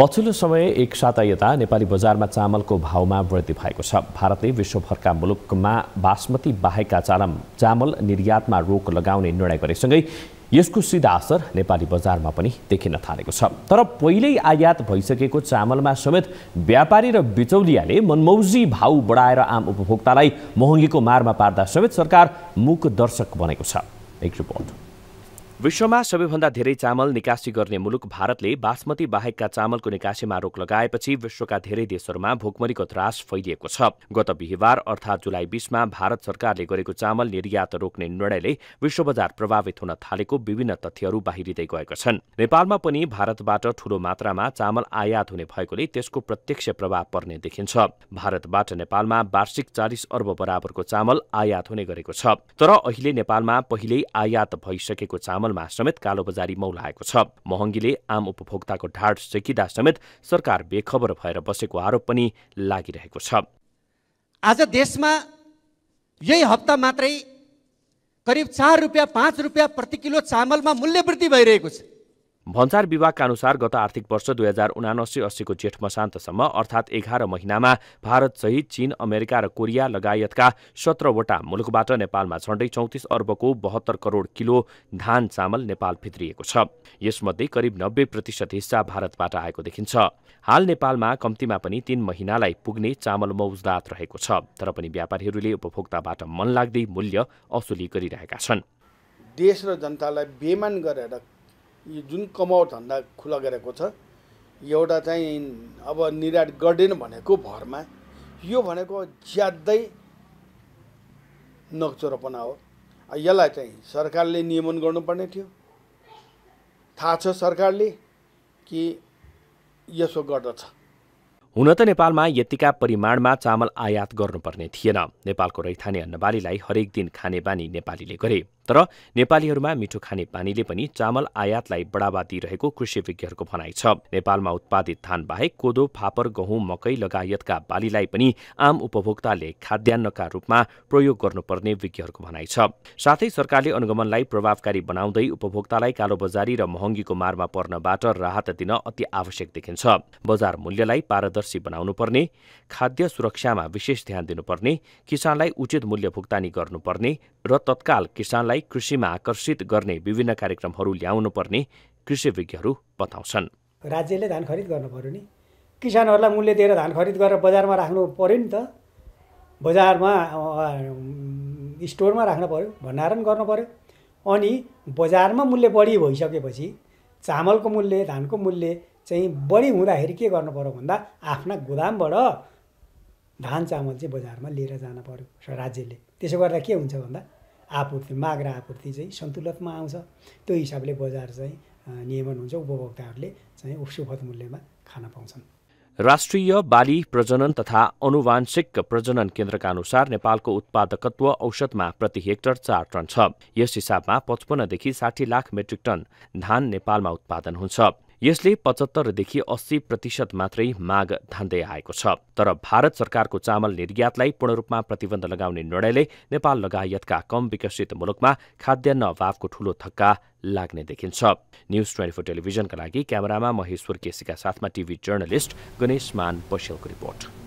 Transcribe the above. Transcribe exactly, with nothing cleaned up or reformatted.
पछिल्लो समय एक सातायता नेपाली बजारमा चामलको भावमा वृद्धि भएको छ। भारतले विश्वभरका मुलुकमा बासमती बाहेकका चामल निर्यातमा रोक लगाउने निर्णय गरेसँगै यसको सीधा असर नेपाली बजारमा पनि देखिन थालेको छ। तर पहिल्यै आयात भइसकेको चामलमा समेत व्यापारी र बिचौलियाले मनमौजी भाव बढाएर आम उपभोक्तालाई महँगीको मारमा पार्दा समेत सरकार मूक दर्शक बनेको छ। एक रिपोर्ट। विश्वमा सबैभन्दा धेरै चामल निकासी गर्ने मुलुक भारतले बासमती बाहेकका चामलको निकासीमा रोक लगाएपछि विश्वका धेरै देशहरूमा भोकमरीको त्रास फैलिएको छ। गत बिहीबार अर्थात् जुलाई बीसमा भारत सरकारले गरेको चामल निर्यात रोक्ने निर्णयले विश्व बजार प्रभावित हुन थालेको विभिन्न तथ्यहरू बाहिरिँदै गएका छन्। नेपालमा पनि भारतबाट ठूलो मात्रामा चामल आयात हुने भएकोले त्यसको प्रत्यक्ष प्रभाव पर्ने देखिन्छ। भारतबाट नेपालमा वार्षिक चालीस अर्ब बराबरको चामल आयात हुने गरेको छ। तर अहिले नेपालमा पहिल्यै आयात भइसकेको चामल मा समेत कालोबजारी मौलाएको छ। महँगीले आम उपभोक्ताको ढाड सेकिदा समेत सरकार बेखबर भएर बसेको आरोप पनि लागिरहेको छ। आज देशमा यही हप्ता मात्रै करिब चार रुपियाँ पाँच रुपियाँ प्रति किलो चामलमा मूल्य वृद्धि भइरहेको छ। भन्सार विभागका अनुसार गत आर्थिक वर्ष दुई हजार उनासी अस्सी को जेठ मसान्तसम्म अर्थात् एघार महिनामा भारत सहित चीन, अमेरिका र कोरिया लगायतका सत्रवटा मुलुकबाट नेपालमा झण्डै चौंतीस अर्बको बहत्तर करोड किलो धान चामल नेपाल भित्रिएको छ। यसमध्ये करिब नब्बे प्रतिशत हिस्सा भारतबाट आएको देखिन्छ। हाल नेपालमा कम्तीमा पनि तीन महिनालाई पुग्ने चामल मौजदात रहेको छ। तर पनि व्यापारीहरूले उपभोक्ताबाट मनलाग्दै मूल्य असुली गरिरहेका छन्। देश र जनतालाई बेमान गरेर यो जुन कमावट धन्दा खुला गरेको छ, एउटा चाहिँ अब निर्यात गर्दैन भनेको भरमा यो भनेको ज्यादै नक्चोरोपना हो। यसलाई चाहिँ सरकारले नियमन गर्नुपर्ने थियो। थाहा छ सरकारले कि यसो गर्दछ। हुन त नेपालमा यतिका परिमाणमा चामल आयात गर्नुपर्ने थिएन। नेपालको रैथाने अन्नबालीलाई हरेक दिन खाने बानी नेपालीले गरे। तर नेपालीहरूमा मिठो खाने बानीले पनि चामल आयातलाई बढावा दिइरहेको कृषि विज्ञहरूको भनाइ छ। नेपालमा उत्पादित धान बाहेक कोदो, फापर, गहुँ, मकै लगायतका बालीलाई पनि आम उपभोक्ताले खाद्यान्नका रूपमा प्रयोग गर्नुपर्ने विज्ञहरूको भनाइ छ। साथै सरकारले अनुगमनलाई प्रभावकारी बनाउँदै उपभोक्तालाई कालोबजारी र महँगीको मारमा पर्नबाट राहत दिन अति आवश्यक देखिन्छ। बजार मूल्यलाई पारदर्शी बनाउनुपर्ने, खाद्य सुरक्षामा विशेष ध्यान दिनुपर्ने, किसानलाई उचित मूल्य भुक्तानी गर्नुपर्ने र तत्काल किसानलाई कृषिमा आकर्षित गर्ने विभिन्न कार्यक्रमहरू ल्याउनु पर्ने कृषि विज्ञहरू बताउँछन्। राज्यले धान खरिद गर्नु पर्यो नि, किसानहरूलाई मूल्य दिएर धान खरिद गरेर बजारमा राख्नु पर्यो नि, त बजारमा स्टोरमा राख्नु पर्यो, भण्डारण गर्नु पर्यो। अनि बजारमा मूल्य बढी भइसकेपछि चामलको मूल्य, धानको मूल्य चाहिँ बढी हुँदाखेरि के गर्नु पर्यो भन्दा आफ्ना गोदामबाट धान चामल चाहिँ बजारमा लिएर जानु पर्यो राज्यले। त्यसो गर्दा के हुन्छ भन्दा आपूर्ति, माग र आपूर्ति चाहिँ सन्तुलनमा आउँछ। त्यो हिसाबले बजार चाहिँ नियमन हुन्छ, उपभोक्ताहरूले चाहिँ उपसुपथ मूल्यमा खान पाउँछन्। राष्ट्रिय बाली प्रजनन तथा अनुवांशिक प्रजनन केन्द्रका अनुसार नेपालको उत्पादकत्व औसतमा प्रति हेक्टर चार टन छ। यस हिसाबमा पचपन्नदेखि साठी लाख मेट्रिक टन धान नेपालमा उत्पादन हुन्छ। यसले पचहत्तरदेखि अस्सी प्रतिशत मात्रै माग धान्दै आएको छ। तर भारत सरकारको चामल निर्यातलाई पूर्ण रूपमा प्रतिबन्ध लगाउने निर्णयले नेपाल लगायतका कम विकसित मुलुकमा खाद्यान्न अभावको ठूलो धक्का लाग्ने देखिन्छ। न्यूज चौबिस टेलिभिजनका लागि क्यामेरामा महेश्वर केसीका साथमा टिभी जर्नलिस्ट गणेश मान पौडेलको रिपोर्ट।